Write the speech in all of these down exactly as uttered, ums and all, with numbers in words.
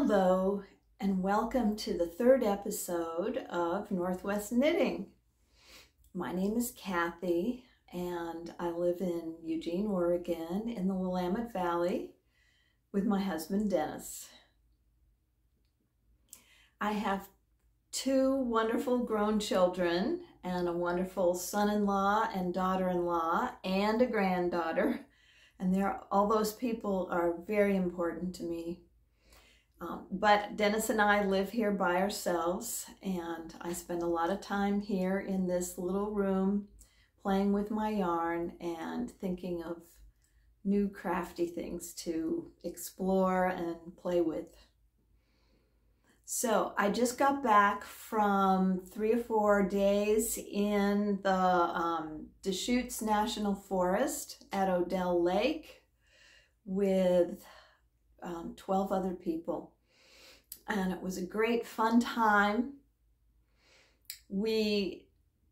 Hello and welcome to the third episode of Northwest Knitting. My name is Kathy and I live in Eugene, Oregon in the Willamette Valley with my husband Dennis. I have two wonderful grown children and a wonderful son-in-law and daughter-in-law and a granddaughter, and they're, all those people are very important to me. Um, but Dennis and I live here by ourselves, and I spend a lot of time here in this little room playing with my yarn and thinking of new crafty things to explore and play with. So I just got back from three or four days in the um, Deschutes National Forest at Odell Lake with Um, twelve other people, and it was a great fun time. We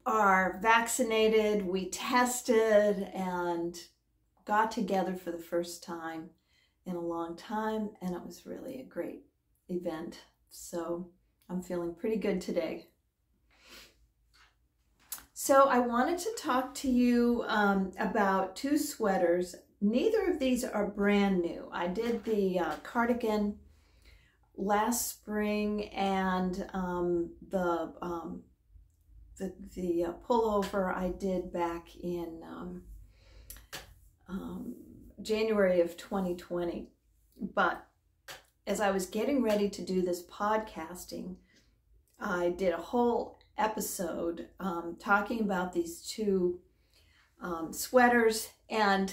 are vaccinated, we tested, and got together for the first time in a long time, and it was really a great event. So I'm feeling pretty good today. So I wanted to talk to you um, about two sweaters. Neither of these are brand new. I did the uh, cardigan last spring and um, the, um, the the uh, pullover I did back in um, um, January of twenty twenty. But as I was getting ready to do this podcasting, I did a whole episode um, talking about these two um, sweaters, and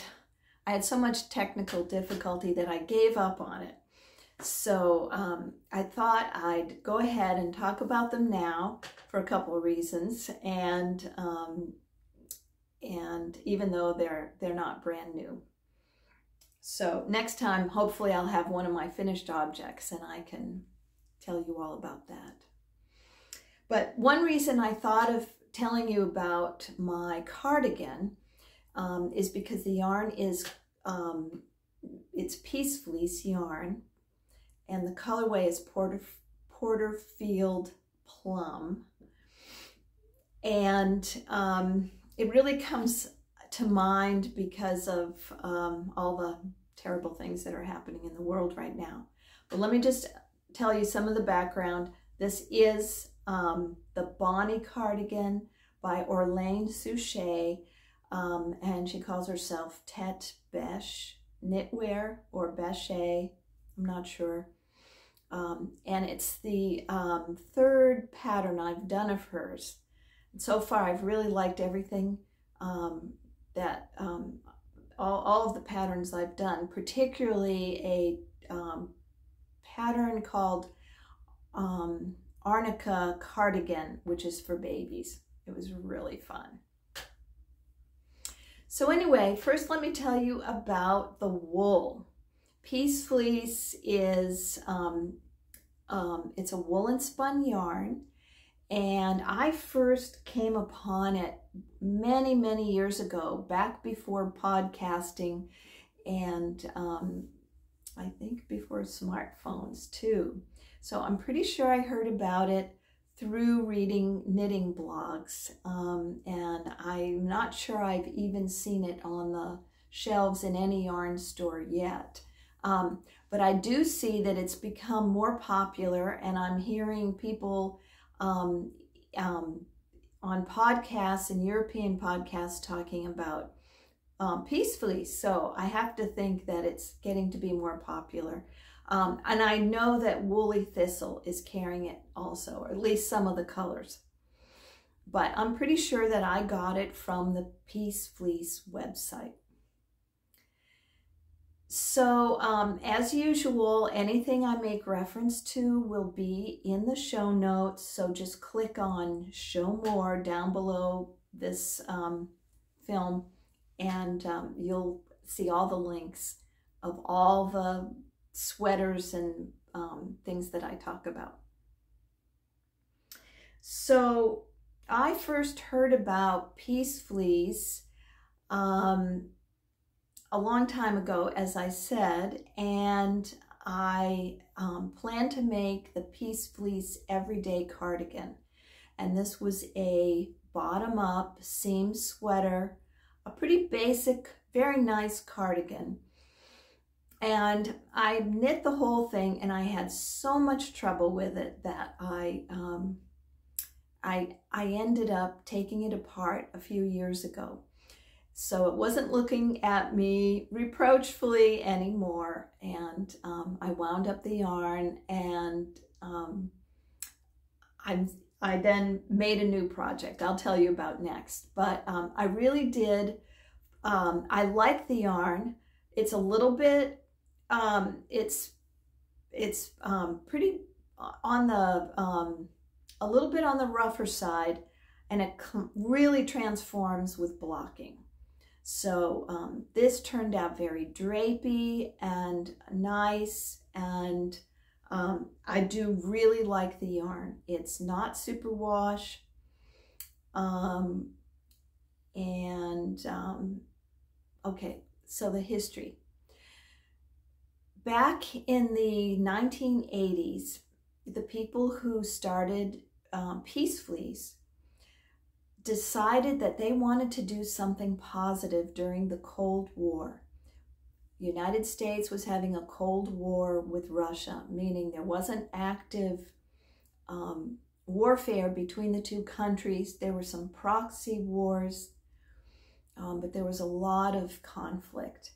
I had so much technical difficulty that I gave up on it. So um, I thought I'd go ahead and talk about them now for a couple of reasons, and um, and even though they're they're not brand new. So next time, hopefully, I'll have one of my finished objects and I can tell you all about that. But one reason I thought of telling you about my cardigan Um, is because the yarn is, um, it's Peace Fleece yarn, and the colorway is Porter Porterfield Plum. And um, it really comes to mind because of um, all the terrible things that are happening in the world right now. But let me just tell you some of the background. This is um, the Bonnie Cardigan by Orlane Suchet. Um, and she calls herself Tete Beche Knitwear or Beche, I'm not sure. Um, and it's the um, third pattern I've done of hers. And so far, I've really liked everything um, that, um, all, all of the patterns I've done, particularly a um, pattern called um, Arnica Cardigan, which is for babies. It was really fun. So anyway, first let me tell you about the wool. Peace Fleece is, um, um, it's a woolen spun yarn, and I first came upon it many, many years ago, back before podcasting, and um, I think before smartphones too. So I'm pretty sure I heard about it through reading knitting blogs, um, and I'm not sure I've even seen it on the shelves in any yarn store yet. Um, but I do see that it's become more popular, and I'm hearing people um, um, on podcasts and European podcasts talking about um, Peace Fleece. So I have to think that it's getting to be more popular. Um, and I know that Woolly Thistle is carrying it also, or at least some of the colors. But I'm pretty sure that I got it from the Peace Fleece website. So um, as usual, anything I make reference to will be in the show notes. So just click on Show More down below this um, film, and um, you'll see all the links of all the sweaters and um, things that I talk about. So I first heard about Peace Fleece um, a long time ago, as I said, and I um, plan to make the Peace Fleece Everyday Cardigan. And this was a bottom-up seam sweater, a pretty basic, very nice cardigan. And I knit the whole thing, and I had so much trouble with it that I, um, I, I ended up taking it apart a few years ago. So it wasn't looking at me reproachfully anymore. And um, I wound up the yarn, and um, I'm, I then made a new project I'll tell you about next. But um, I really did, um, I like the yarn. It's a little bit, um, it's, it's um, pretty on the, um, a little bit on the rougher side, and it really transforms with blocking. So um, this turned out very drapey and nice, and um, I do really like the yarn. It's not super wash, um, and um, okay, so the history. Back in the nineteen eighties, the people who started um, Peace Fleece decided that they wanted to do something positive during the Cold War. The United States was having a Cold War with Russia, meaning there wasn't active um, warfare between the two countries. There were some proxy wars, um, but there was a lot of conflict.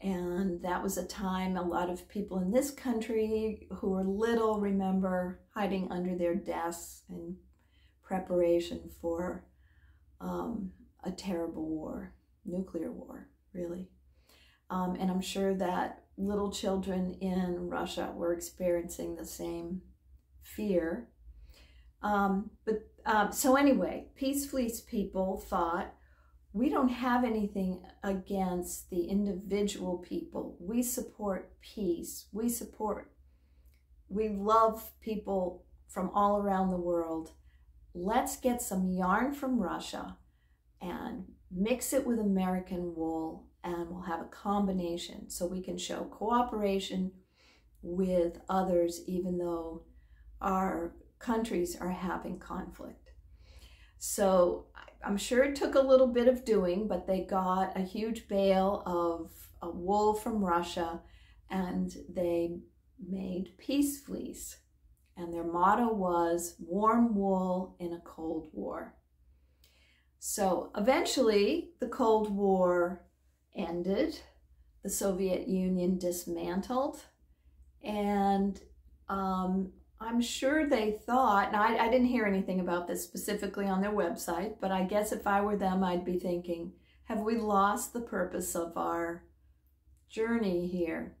And that was a time a lot of people in this country who were little remember hiding under their desks and preparation for um, a terrible war, nuclear war, really. Um, and I'm sure that little children in Russia were experiencing the same fear. Um, but uh, so anyway, Peace Fleece people thought, we don't have anything against the individual people. We support peace. We support, we love people from all around the world. Let's get some yarn from Russia and mix it with American wool, and we'll have a combination so we can show cooperation with others even though our countries are having conflict. So I'm sure it took a little bit of doing, but they got a huge bale of wool from Russia and they made Peace Fleece. And their motto was warm wool in a Cold War. So eventually the Cold War ended, the Soviet Union dismantled, and um, I'm sure they thought, and I, I didn't hear anything about this specifically on their website, but I guess if I were them, I'd be thinking, have we lost the purpose of our journey here?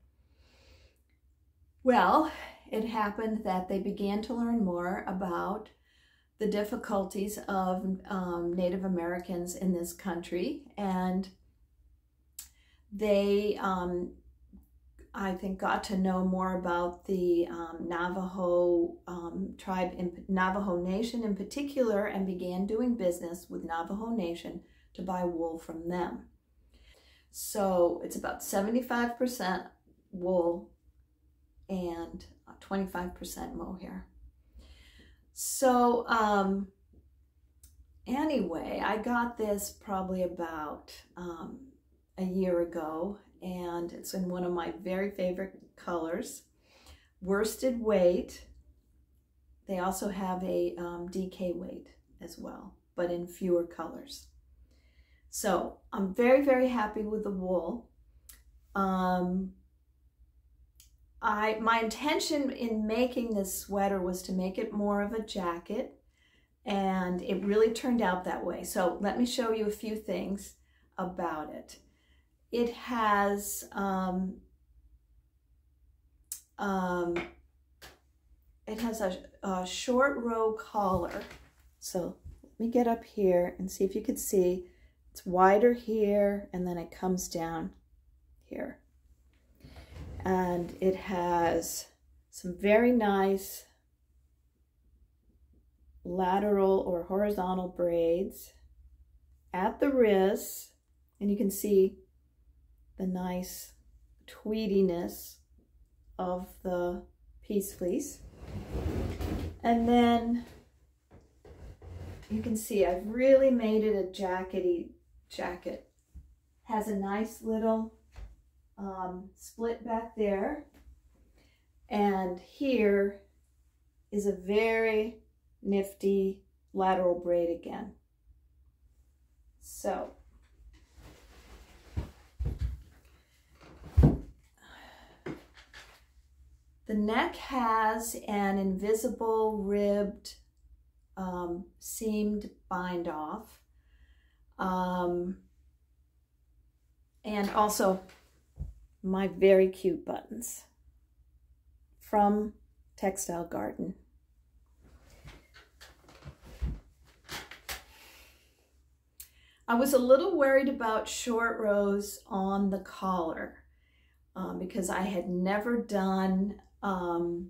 Well, it happened that they began to learn more about the difficulties of um, Native Americans in this country, and they, um, I think, got to know more about the um, Navajo um, tribe, in, Navajo Nation in particular, and began doing business with Navajo Nation to buy wool from them. So it's about seventy-five percent wool and twenty-five percent mohair. So um, anyway, I got this probably about um, a year ago, and it's in one of my very favorite colors, worsted weight. They also have a um, D K weight as well, but in fewer colors. So I'm very, very happy with the wool. Um, I, my intention in making this sweater was to make it more of a jacket, and it really turned out that way. So let me show you a few things about it. It has um, um, it has a, a short row collar. So let me get up here and see if you could see. It's wider here, and then it comes down here. And it has some very nice lateral or horizontal braids at the wrists, and you can see the nice tweediness of the Peace Fleece. And then you can see I've really made it a jackety jacket. Has a nice little um, split back there. And here is a very nifty lateral braid again. So the neck has an invisible ribbed um, seamed bind off. Um, and also my very cute buttons from Textile Garden. I was a little worried about short rows on the collar um, because I had never done um,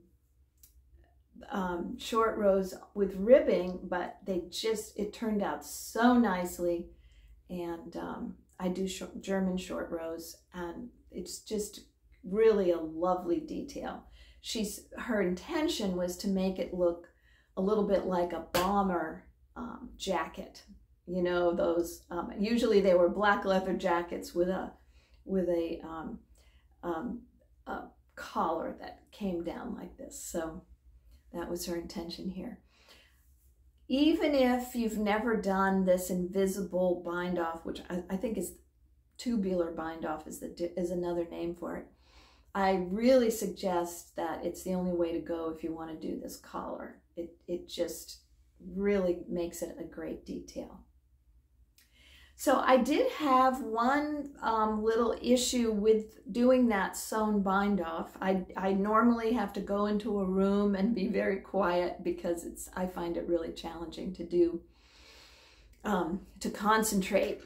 um, short rows with ribbing, but they just, it turned out so nicely. And um, I do sh German short rows, and it's just really a lovely detail. She's, her intention was to make it look a little bit like a bomber um, jacket. You know, those, um, usually they were black leather jackets with a, with a, um, um, a collar that came down like this. So that was her intention here. Even if you've never done this invisible bind off, which I, I think is tubular bind off is the, is another name for it. I really suggest that it's the only way to go if you want to do this collar. It, it just really makes it a great detail. So I did have one um, little issue with doing that sewn bind off. I, I normally have to go into a room and be very quiet because it's, I find it really challenging to do, um, to concentrate.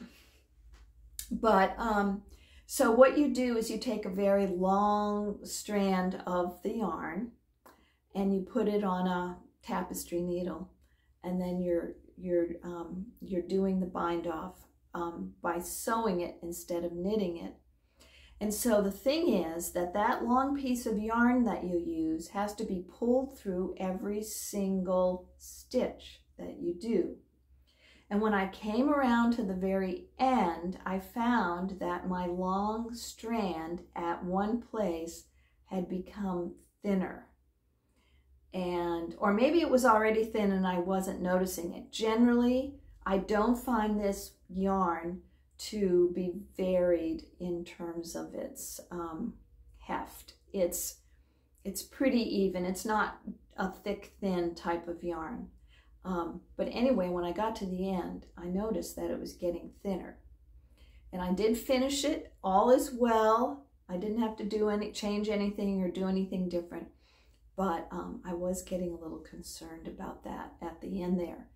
But um, so what you do is you take a very long strand of the yarn and you put it on a tapestry needle, and then you're you're um, you're doing the bind off um, by sewing it instead of knitting it. And so the thing is that that long piece of yarn that you use has to be pulled through every single stitch that you do. And when I came around to the very end, I found that my long strand at one place had become thinner. And, or maybe it was already thin and I wasn't noticing it. Generally, I don't find this yarn to be varied in terms of its um, heft. It's, it's pretty even. It's not a thick, thin type of yarn. Um, but anyway, when I got to the end, I noticed that it was getting thinner. And I did finish it. All is well. I didn't have to do any, change anything or do anything different. But um, I was getting a little concerned about that at the end there.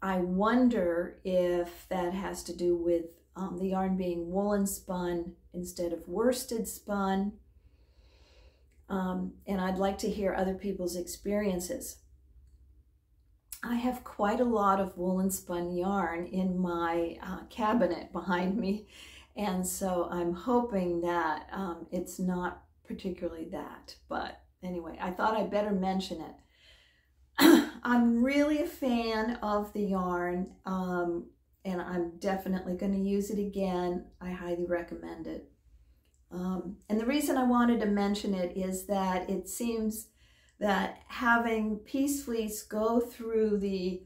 I wonder if that has to do with um, the yarn being woolen spun instead of worsted spun. Um, and I'd like to hear other people's experiences. I have quite a lot of woolen spun yarn in my uh, cabinet behind me. And so I'm hoping that um, it's not particularly that, but anyway, I thought I'd better mention it. I'm really a fan of the yarn, um, and I'm definitely going to use it again. I highly recommend it. Um, and the reason I wanted to mention it is that it seems that having Peace Fleece go through the,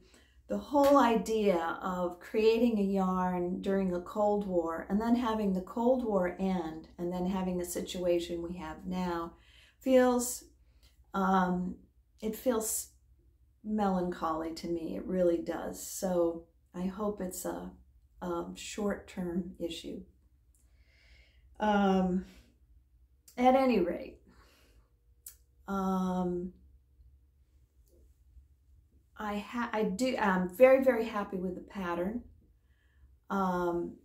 the whole idea of creating a yarn during the Cold War, and then having the Cold War end, and then having the situation we have now, feels, um, it feels melancholy to me. It really does. So I hope it's a, a short-term issue. Um, at any rate, um, I ha I do, I'm very, very happy with the pattern. Um,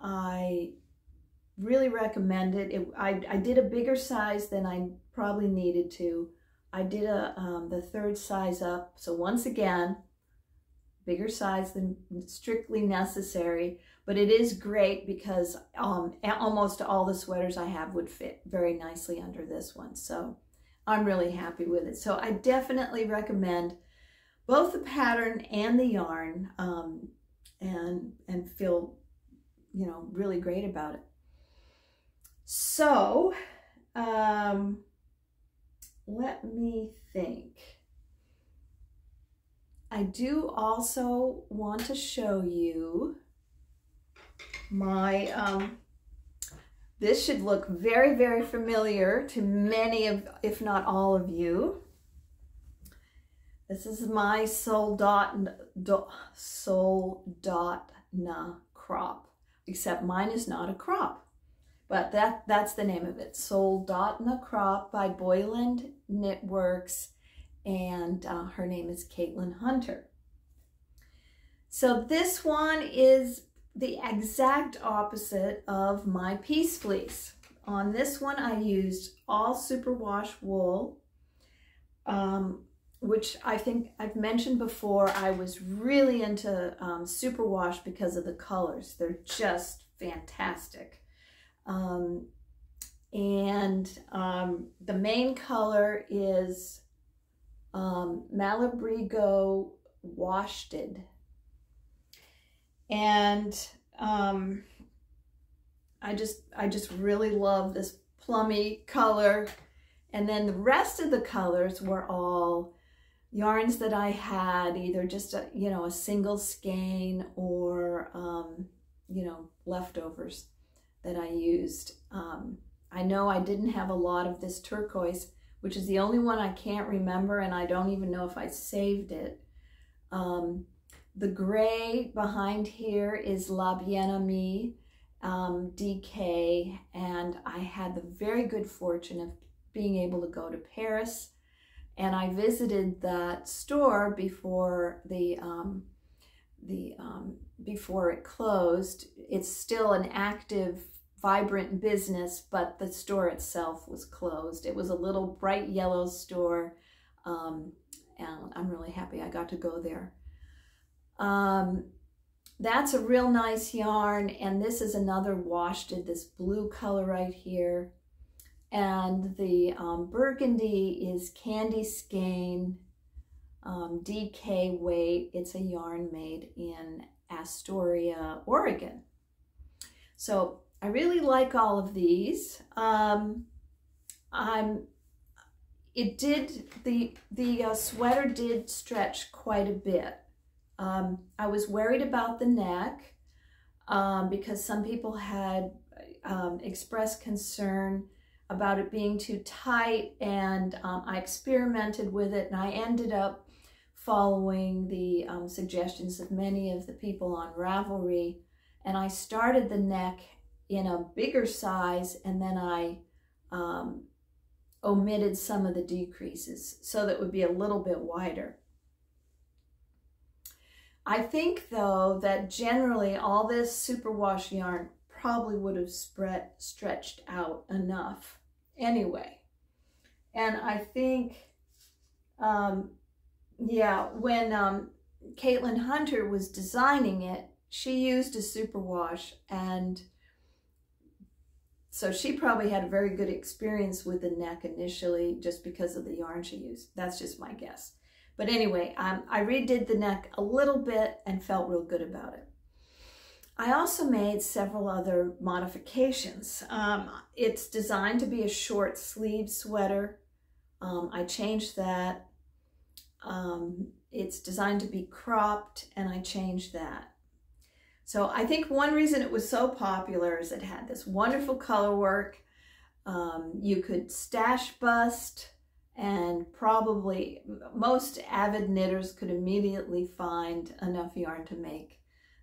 I really recommend it. it I, I did a bigger size than I probably needed to. I did a, um, the third size up. So once again, bigger size than strictly necessary, but it is great because um, almost all the sweaters I have would fit very nicely under this one. So I'm really happy with it. So I definitely recommend both the pattern and the yarn, um, and, and feel, you know, really great about it. So um, let me think. I do also want to show you my, um, this should look very, very familiar to many of, if not all of you. This is my Soldotna, Soldotna Crop, except mine is not a crop, but that, that's the name of it. Soldotna Crop by Boyland Knitworks. And uh, her name is Caitlin Hunter. So this one is the exact opposite of my Peace Fleece. On this one, I used all superwash wool, um, which I think I've mentioned before, I was really into um, superwash because of the colors. They're just fantastic. Um, and um, the main color is Um, Malabrigo Washted, and um, I just I just really love this plummy color. And then the rest of the colors were all yarns that I had, either just a, you know, a single skein or um, you know, leftovers that I used. Um, I know I didn't have a lot of this turquoise, which is the only one I can't remember, and I don't even know if I saved it. Um, the gray behind here is La Bien Aimée, um, D K, and I had the very good fortune of being able to go to Paris, and I visited that store before the um, the um, before it closed. It's still an active, vibrant business, but the store itself was closed. It was a little bright yellow store, um, and I'm really happy I got to go there. Um, that's a real nice yarn, and this is another washted, this blue color right here. And the um, burgundy is Candy Skein, um, D K weight. It's a yarn made in Astoria, Oregon. So I really like all of these. Um, I'm, it did, the, the uh, sweater did stretch quite a bit. Um, I was worried about the neck um, because some people had um, expressed concern about it being too tight, and um, I experimented with it, and I ended up following the um, suggestions of many of the people on Ravelry, and I started the neck in a bigger size, and then I um, omitted some of the decreases so that it would be a little bit wider. I think though that generally all this superwash yarn probably would have spread, stretched out enough anyway. And I think, um, yeah, when um, Caitlin Hunter was designing it, she used a superwash, and so she probably had a very good experience with the neck initially just because of the yarn she used. That's just my guess. But anyway, um, I redid the neck a little bit and felt real good about it. I also made several other modifications. Um, it's designed to be a short sleeve sweater. Um, I changed that. Um, it's designed to be cropped, and I changed that. So I think one reason it was so popular is it had this wonderful color work. Um, you could stash bust, and probably most avid knitters could immediately find enough yarn to make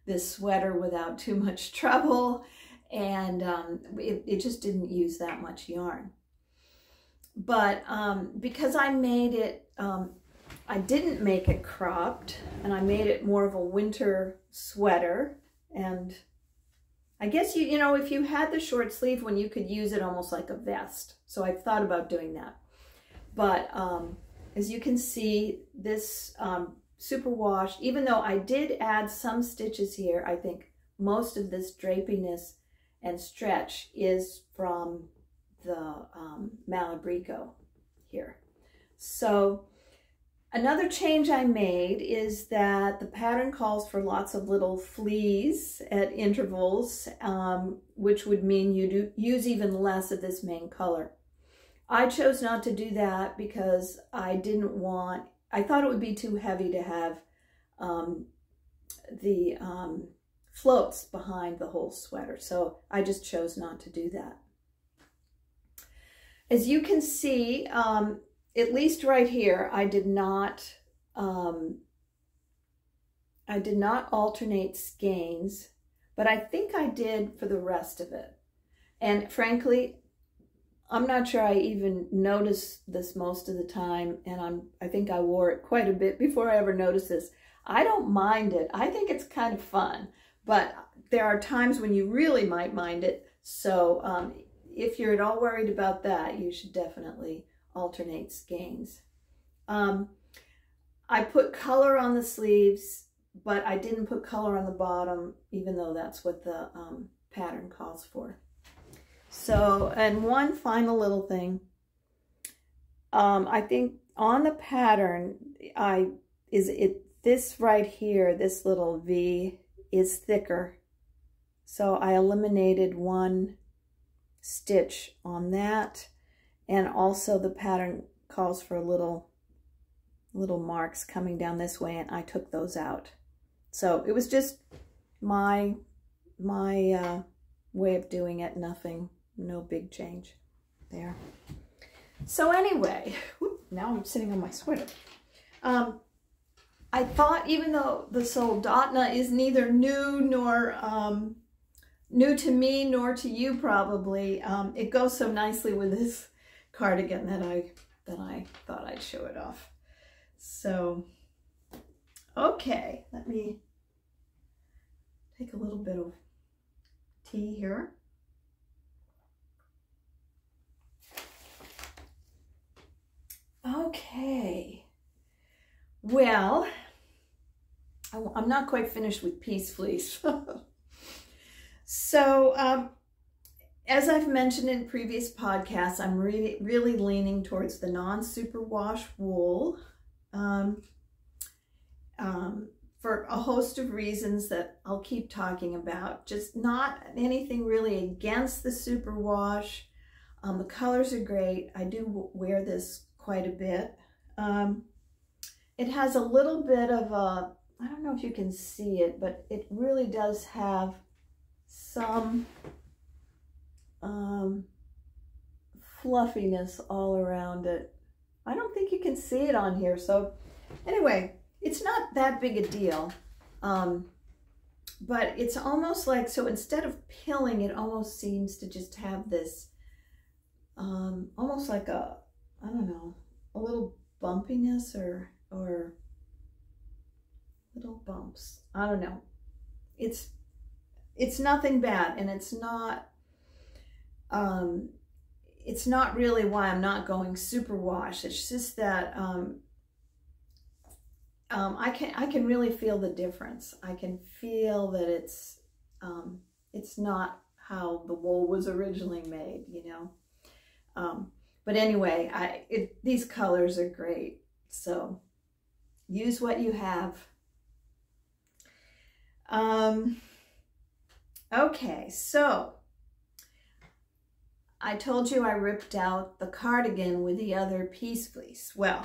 this sweater without too much trouble. And um, it, it just didn't use that much yarn. But um, because I made it, um, I didn't make it cropped, and I made it more of a winter sweater. And I guess, you you know, if you had the short sleeve one, you could use it almost like a vest. So I've thought about doing that. But um, as you can see, this um, super washed, even though I did add some stitches here. I think most of this drapiness and stretch is from the um, Malabrigo here. So another change I made is that the pattern calls for lots of little fleas at intervals, um, which would mean you do use even less of this main color. I chose not to do that because I didn't want, I thought it would be too heavy to have um, the um, floats behind the whole sweater. So I just chose not to do that. As you can see, um, at least right here, I did not, um, I did not alternate skeins, but I think I did for the rest of it. And frankly, I'm not sure I even noticed this most of the time, and I'm, I think I wore it quite a bit before I ever noticed this. I don't mind it. I think it's kind of fun, but there are times when you really might mind it. So um, if you're at all worried about that, you should definitely alternate skeins. Um, I put color on the sleeves, but I didn't put color on the bottom, even though that's what the um, pattern calls for. So, and one final little thing. Um, I think on the pattern, I is it this right here, this little V is thicker. So I eliminated one stitch on that. And also the pattern calls for little, little marks coming down this way, and I took those out. So it was just my, my uh, way of doing it, nothing. No big change there. So anyway, whoop, now I'm sitting on my sweater. Um, I thought, even though the Soldotna is neither new nor um, new to me nor to you probably, um, it goes so nicely with this cardigan that I that I thought I'd show it off. So, okay, let me take a little bit of tea here. Okay, well, I, I'm not quite finished with Peace Fleece. So, um, as I've mentioned in previous podcasts, I'm really, really leaning towards the non-superwash wool um, um, for a host of reasons that I'll keep talking about. Just not anything really against the superwash. Um, the colors are great. I do wear this quite a bit. Um, it has a little bit of a, I don't know if you can see it, but it really does have some um, fluffiness all around it. I don't think you can see it on here. So anyway, it's not that big a deal, um, but it's almost like, so instead of pilling, it almost seems to just have this, um, almost like a, I don't know, a little bumpiness or, or little bumps. I don't know. It's, it's nothing bad, and it's not, um, it's not really why I'm not going super wash. It's just that, um, um, I can, I can really feel the difference. I can feel that it's, um, it's not how the wool was originally made, you know? Um, But anyway, I, it, these colors are great, so use what you have. Um, okay, so I told you I ripped out the cardigan with the other Peace Fleece. Well,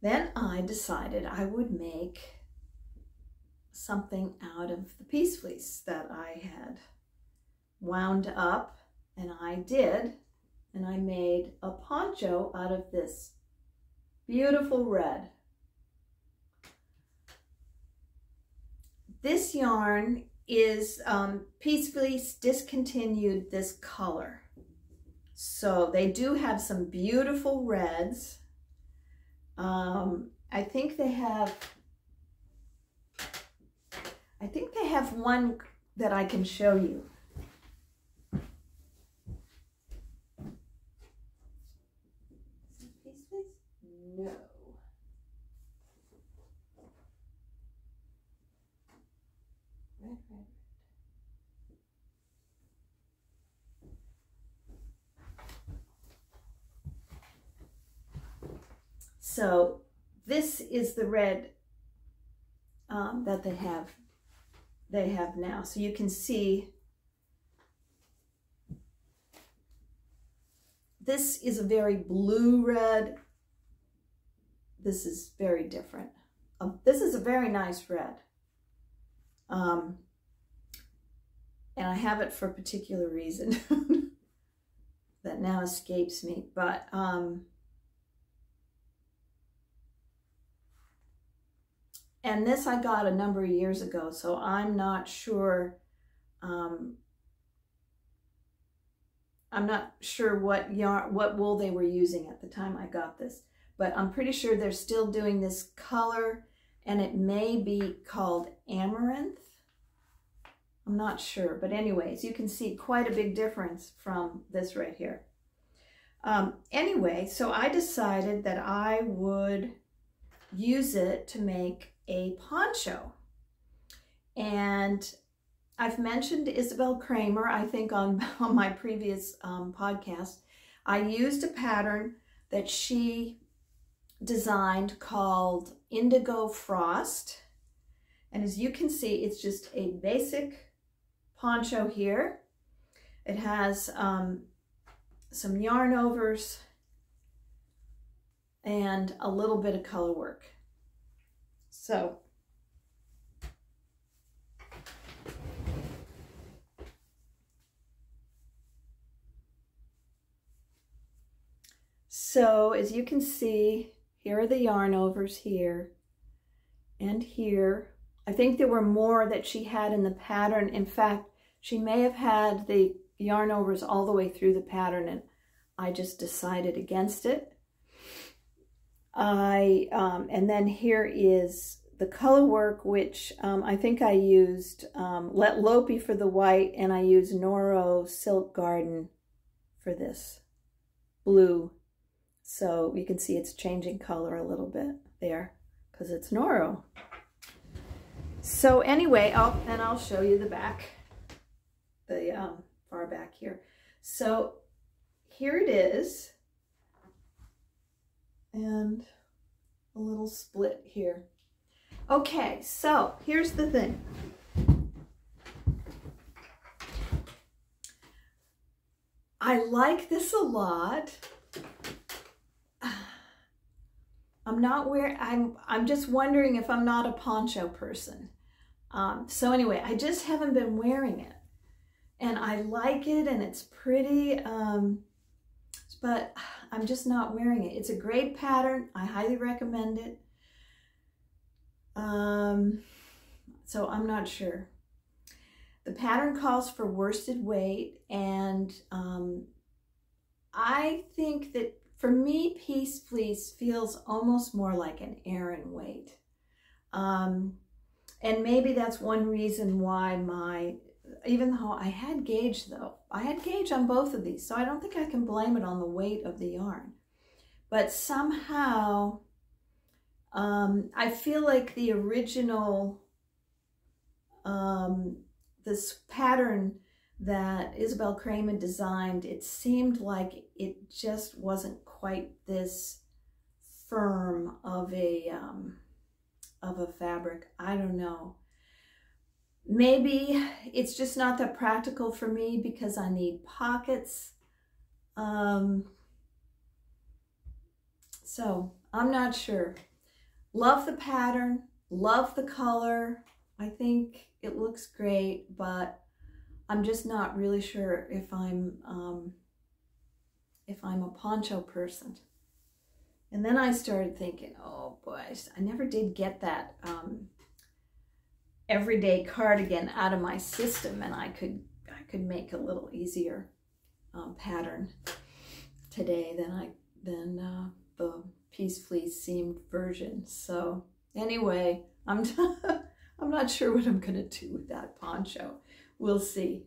then I decided I would make something out of the Peace Fleece that I had wound up. And I did, and I made a poncho out of this beautiful red. This yarn is um, Peace Fleece discontinued this color. So they do have some beautiful reds. Um, I think they have, I think they have one that I can show you. No, red, red, red. So this is the red um, that they have, they have now. So you can see this is a very blue red. This is very different. Um, this is a very nice red. Um, and I have it for a particular reason that now escapes me, but um, and this I got a number of years ago, so I'm not sure, um, I'm not sure what yarn, what wool they were using at the time I got this, but I'm pretty sure they're still doing this color, and it may be called amaranth. I'm not sure, but anyways, you can see quite a big difference from this right here. Um, anyway, so I decided that I would use it to make a poncho, and I've mentioned Isabell Kraemer, I think on, on my previous um, podcast. I used a pattern that she designed called Indigo Frost, and as you can see, it's just a basic poncho here. It has um, some yarn overs and a little bit of color work. So so as you can see, here are the yarn overs here and here. I think there were more that she had in the pattern. In fact, she may have had the yarn overs all the way through the pattern, and I just decided against it. I um, and then here is the color work, which um, I think I used um, Lett Lopi for the white, and I used Noro Silk Garden for this blue. So you can see it's changing color a little bit there because it's Noro. So anyway, I'll, and I'll show you the back, the um, far back here. So here it is. And a little split here. Okay, so here's the thing. I like this a lot. I'm not wearing, I'm, I'm just wondering if I'm not a poncho person. Um, so anyway, I just haven't been wearing it. And I like it, and it's pretty. Um, but I'm just not wearing it. It's a great pattern. I highly recommend it. Um, so I'm not sure. The pattern calls for worsted weight, and um, I think that for me, Peace Fleece feels almost more like an Aran weight. Um, and maybe that's one reason why my even though I had gauge though, I had gauge on both of these, so I don't think I can blame it on the weight of the yarn. But somehow, um, I feel like the original, um, this pattern that Isabell Kraemer designed, it seemed like it just wasn't quite this firm of a, um, of a fabric. I don't know. Maybe it's just not that practical for me because I need pockets. Um, so I'm not sure. Love the pattern, love the color. I think it looks great, but I'm just not really sure if I'm um, if I'm a poncho person. And then I started thinking, oh boy, I never did get that Um, everyday cardigan out of my system, and I could I could make a little easier um, pattern today than I than uh, the Peace Fleece seamed version. So anyway, I'm I'm not sure what I'm gonna do with that poncho. We'll see.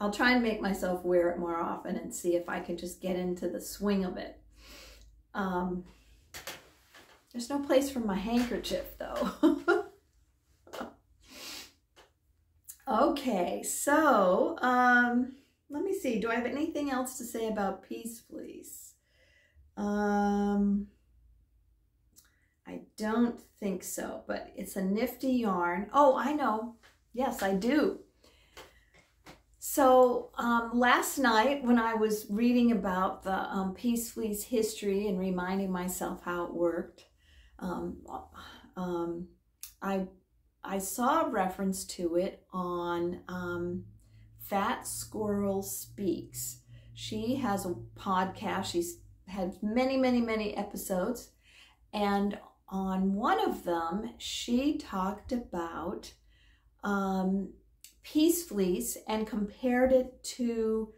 I'll try and make myself wear it more often and see if I can just get into the swing of it. Um, there's no place for my handkerchief though. Okay, so um, let me see. Do I have anything else to say about Peace Fleece? Um, I don't think so, but it's a nifty yarn. Oh, I know. Yes, I do. So um, last night when I was reading about the um, Peace Fleece history and reminding myself how it worked, um, um, I I saw a reference to it on um, Fat Squirrel Speaks. She has a podcast. She's had many, many, many episodes. And on one of them, she talked about um, Peace Fleece and compared it to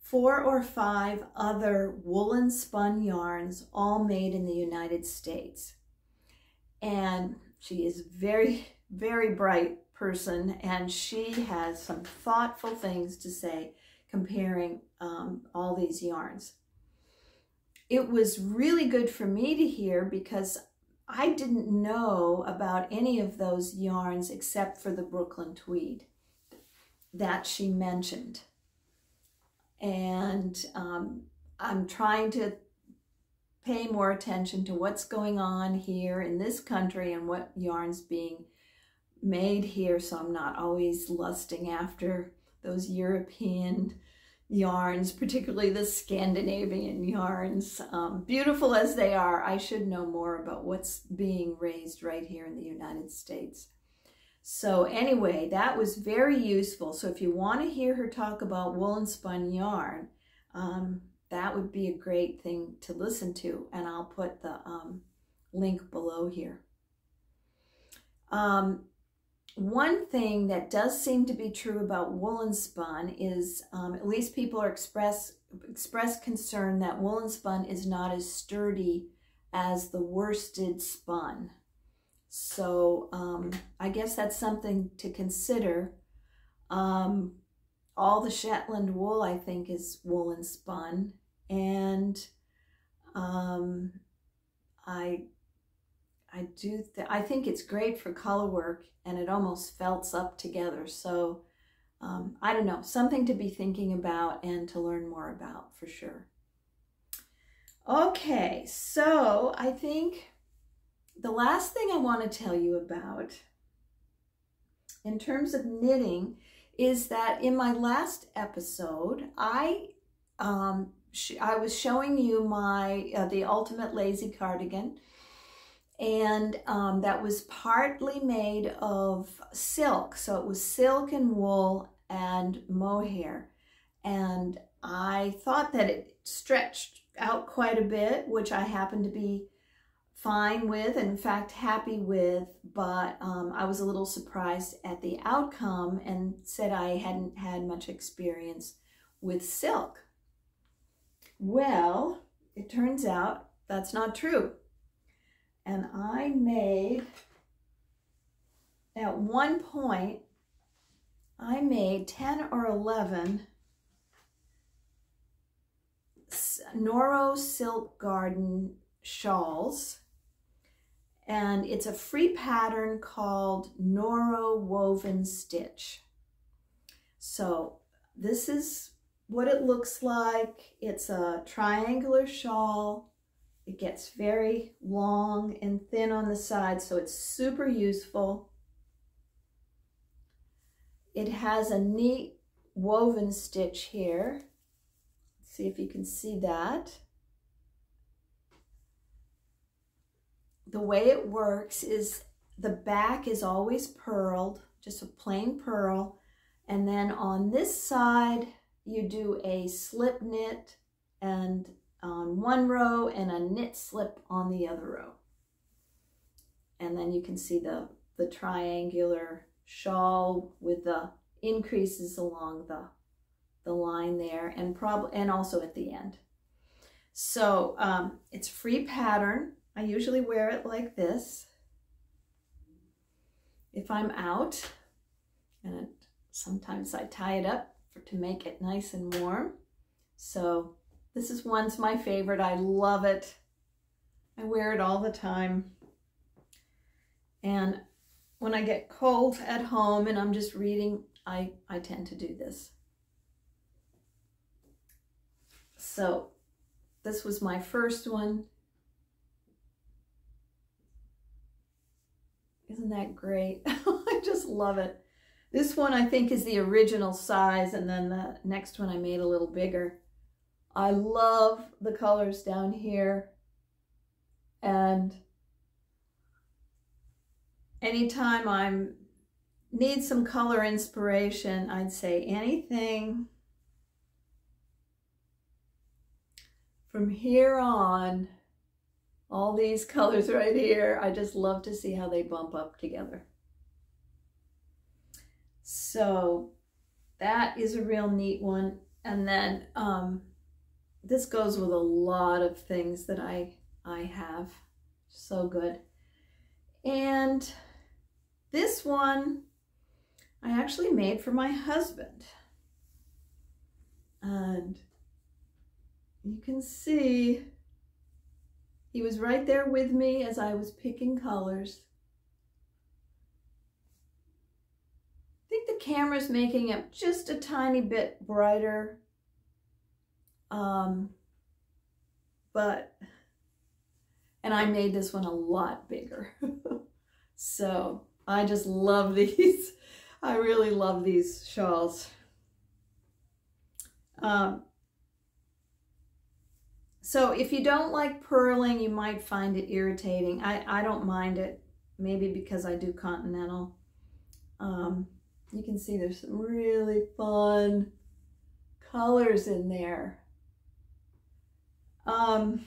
four or five other woolen spun yarns, all made in the United States. And she is very, very bright person, and she has some thoughtful things to say comparing um, all these yarns. It was really good for me to hear because I didn't know about any of those yarns except for the Brooklyn Tweed that she mentioned. And um, I'm trying to pay more attention to what's going on here in this country and what yarns being made here, so I'm not always lusting after those European yarns, particularly the Scandinavian yarns. Um, beautiful as they are, I should know more about what's being raised right here in the United States. So anyway, that was very useful. So if you want to hear her talk about woolen spun yarn, um, that would be a great thing to listen to, and I'll put the um, link below here. Um, one thing that does seem to be true about woolen spun is um, at least people are express, express concern that woolen spun is not as sturdy as the worsted spun. So um, I guess that's something to consider. Um, All the Shetland wool, I think, is woolen spun, and um, I, I do. Th I think it's great for color work, and it almost felts up together. So um, I don't know, something to be thinking about and to learn more about for sure. Okay, so I think the last thing I want to tell you about in terms of knitting is that in my last episode, I um, sh I was showing you my uh, the Ultimate Lazy Cardigan, and um, that was partly made of silk. So it was silk and wool and mohair, and I thought that it stretched out quite a bit, which I happened to be fine with, in fact happy with, but um, I was a little surprised at the outcome and said I hadn't had much experience with silk. Well, it turns out that's not true. And I made, at one point, I made ten or eleven Noro Silk Garden shawls. And it's a free pattern called Noro woven stitch. So this is what it looks like. It's a triangular shawl. It gets very long and thin on the sides, so it's super useful. It has a neat woven stitch here. Let's see if you can see that. The way it works is the back is always purled, just a plain purl, and then on this side you do a slip knit and on one row and a knit slip on the other row. And then you can see the, the triangular shawl with the increases along the, the line there, and, prob and also at the end. So um, it's free pattern. I usually wear it like this if I'm out, and it, sometimes I tie it up for, to make it nice and warm. So this is one's my favorite. I love it. I wear it all the time. And when I get cold at home and I'm just reading, I, I tend to do this. So this was my first one. Isn't that great? I just love it. This one I think is the original size, and then the next one I made a little bigger. I love the colors down here, and anytime I need some color inspiration, I'd say anything from here on, all these colors right here, I just love to see how they bump up together. So that is a real neat one. And then um, this goes with a lot of things that I, I have. So good. And this one I actually made for my husband. And you can see he was right there with me as I was picking colors. I think the camera's making it just a tiny bit brighter. Um, but, and I made this one a lot bigger. So I just love these. I really love these shawls. Um, So if you don't like purling, you might find it irritating. I, I don't mind it, maybe because I do continental. Um, you can see there's some really fun colors in there. Um,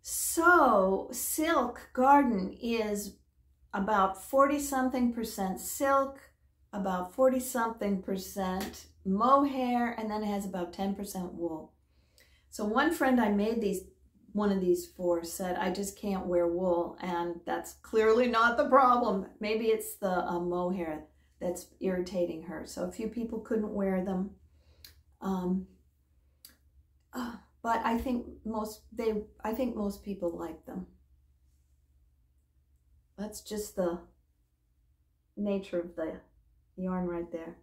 so Silk Garden is about forty something percent silk, about forty something percent mohair, and then it has about ten percent wool. So one friend I made these, one of these for, said, I just can't wear wool, and that's clearly not the problem. Maybe it's the uh, mohair that's irritating her. So a few people couldn't wear them. Um, uh, but I think most, they, I think most people like them. That's just the nature of the yarn right there.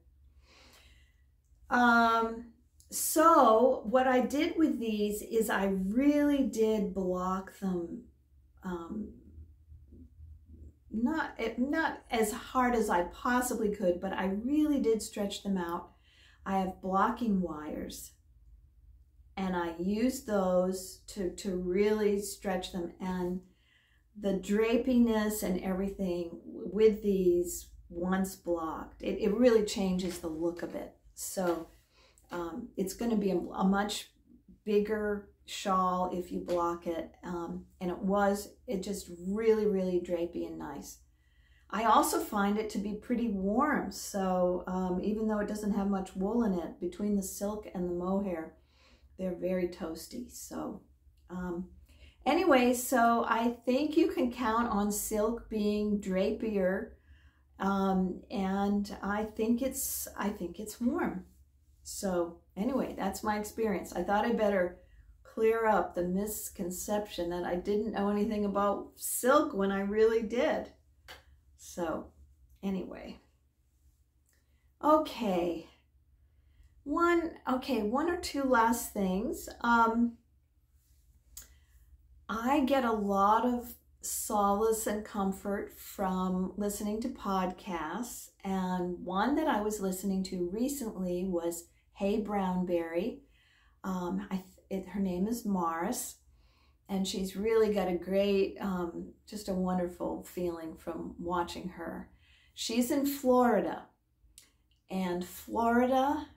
Um, so what I did with these is I really did block them, um, not, not as hard as I possibly could, but I really did stretch them out. I have blocking wires, and I used those to, to really stretch them, and the drapiness and everything with these once blocked, it, it really changes the look of it. So um, it's going to be a, a much bigger shawl if you block it. Um, and it was, it just really, really drapey and nice. I also find it to be pretty warm. So um, even though it doesn't have much wool in it, between the silk and the mohair, they're very toasty. So um, anyway, so I think you can count on silk being drapier. Um, and I think it's, I think it's warm. So anyway, that's my experience. I thought I better clear up the misconception that I didn't know anything about silk when I really did. So anyway, okay. One, okay. One or two last things. Um, I get a lot of solace and comfort from listening to podcasts, and one that I was listening to recently was Hey Brownberry. Um, I, it, her name is Morris, and she's really got a great, um, just a wonderful feeling from watching her. She's in Florida, and Florida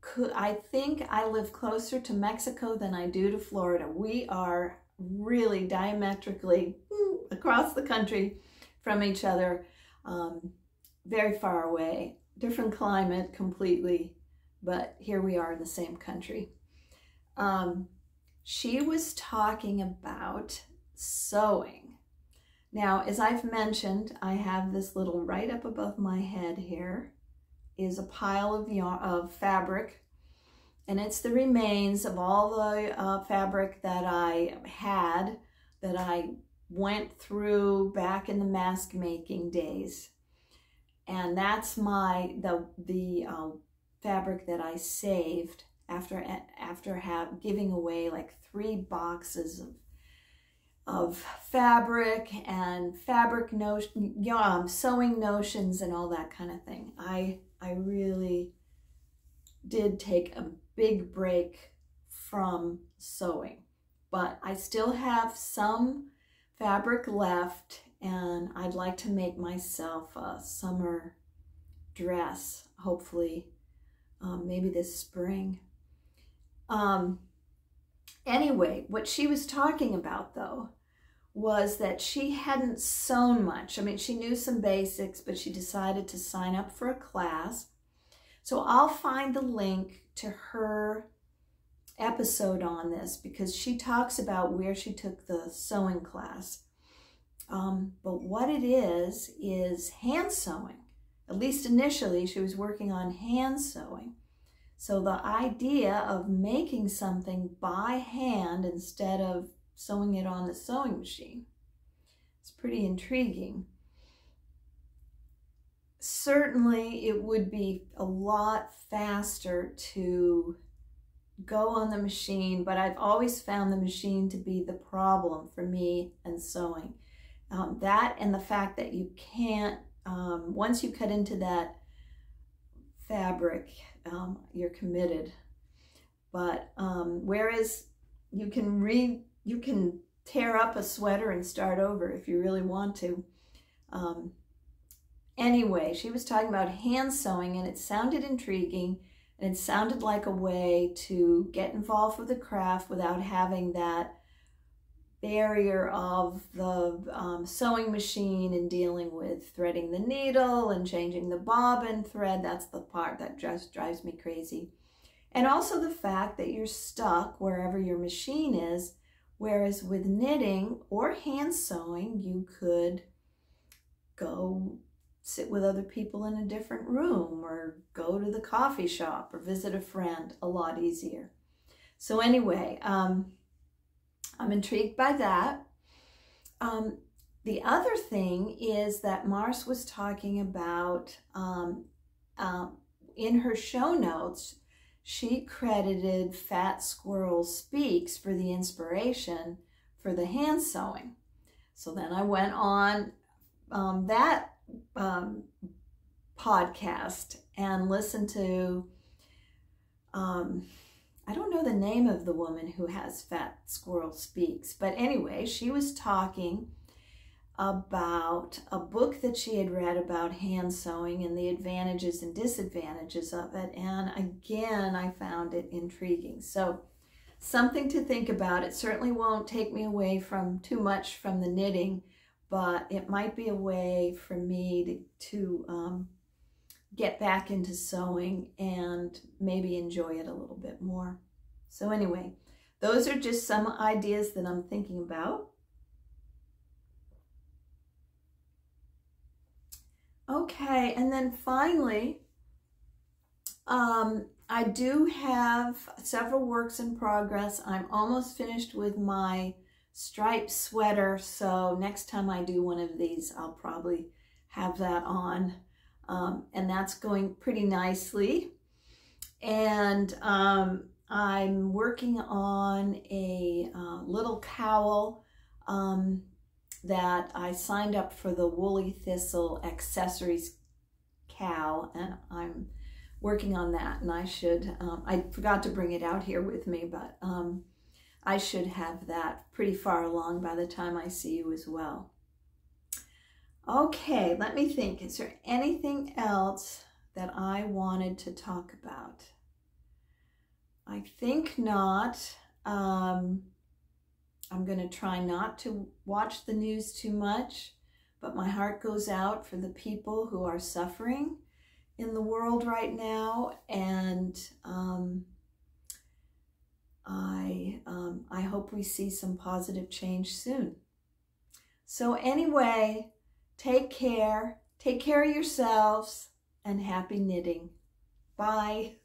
could, I think I live closer to Mexico than I do to Florida. We are really diametrically across the country from each other, um, very far away, different climate completely, but here we are in the same country. Um, she was talking about sewing. Now, as I've mentioned, I have this little right up above my head here is a pile of yarn, of fabric, and it's the remains of all the uh, fabric that I had, that I went through back in the mask making days. And that's my, the, the uh, fabric that I saved after, after have, giving away like three boxes of, of fabric and fabric notion, you know, sewing notions and all that kind of thing. I, I really did take a big break from sewing, but I still have some fabric left, and I'd like to make myself a summer dress, hopefully, um, maybe this spring. Um, anyway, what she was talking about, though, was that she hadn't sewn much. I mean, she knew some basics, but she decided to sign up for a class. So I'll find the link to her episode on this, because she talks about where she took the sewing class. Um, but what it is, is hand sewing. At least initially, she was working on hand sewing. So the idea of making something by hand instead of sewing it on the sewing machine, it's pretty intriguing. Certainly, it would be a lot faster to go on the machine, but I've always found the machine to be the problem for me and sewing. Um, that and the fact that you can't, um, once you cut into that fabric, um, you're committed. But um, whereas you can re, you can tear up a sweater and start over if you really want to. Um, Anyway, she was talking about hand sewing, and it sounded intriguing, and it sounded like a way to get involved with the craft without having that barrier of the um, sewing machine and dealing with threading the needle and changing the bobbin thread. That's the part that just drives me crazy. And also the fact that you're stuck wherever your machine is, whereas with knitting or hand sewing, you could go sit with other people in a different room, or go to the coffee shop, or visit a friend a lot easier. So anyway, um, I'm intrigued by that. Um, the other thing is that Morris was talking about, um, uh, in her show notes, she credited Fat Squirrel Speaks for the inspiration for the hand sewing. So then I went on um, that Um, podcast and listen to, um, I don't know the name of the woman who has Fat Squirrel Speaks, but anyway, she was talking about a book that she had read about hand sewing and the advantages and disadvantages of it. And again, I found it intriguing. So something to think about. It certainly won't take me away from too much from the knitting, but it might be a way for me to, to um, get back into sewing and maybe enjoy it a little bit more. So anyway, those are just some ideas that I'm thinking about. Okay, and then finally, um, I do have several works in progress. I'm almost finished with my striped sweater, so next time I do one of these, I'll probably have that on, um, and that's going pretty nicely. And um, I'm working on a uh, little cowl um, that I signed up for the Woolly Thistle Accessories Cowl, and I'm working on that, and I should, um, I forgot to bring it out here with me, but um, I should have that pretty far along by the time I see you as well. Okay, let me think. Is there anything else that I wanted to talk about? I think not. Um, I'm going to try not to watch the news too much, but my heart goes out for the people who are suffering in the world right now, and um, I, um, I hope we see some positive change soon. So anyway, take care, take care of yourselves, and happy knitting. Bye.